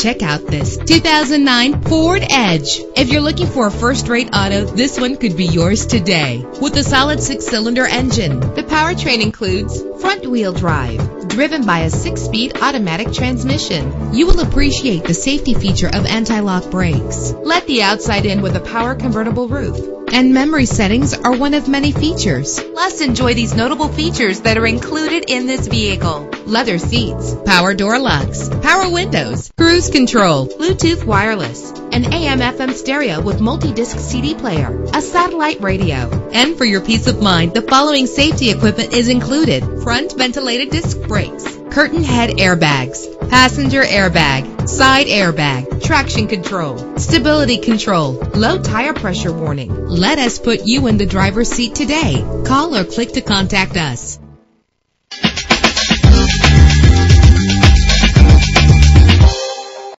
Check out this 2009 Ford Edge. If you're looking for a first-rate auto, this one could be yours today. With a solid 6-cylinder engine, the powertrain includes front-wheel drive, driven by a 6-speed automatic transmission. You will appreciate the safety feature of anti-lock brakes. Let the outside in with a power convertible roof. And memory settings are one of many features. Plus, enjoy these notable features that are included in this vehicle: leather seats, power door locks, power windows, cruise control, Bluetooth wireless, an AM/FM stereo with multi-disc CD player, a satellite radio. And for your peace of mind, the following safety equipment is included: front ventilated disc brakes, curtain head airbags, passenger airbag, side airbag, traction control, stability control, low tire pressure warning. Let us put you in the driver's seat today. Call or click to contact us.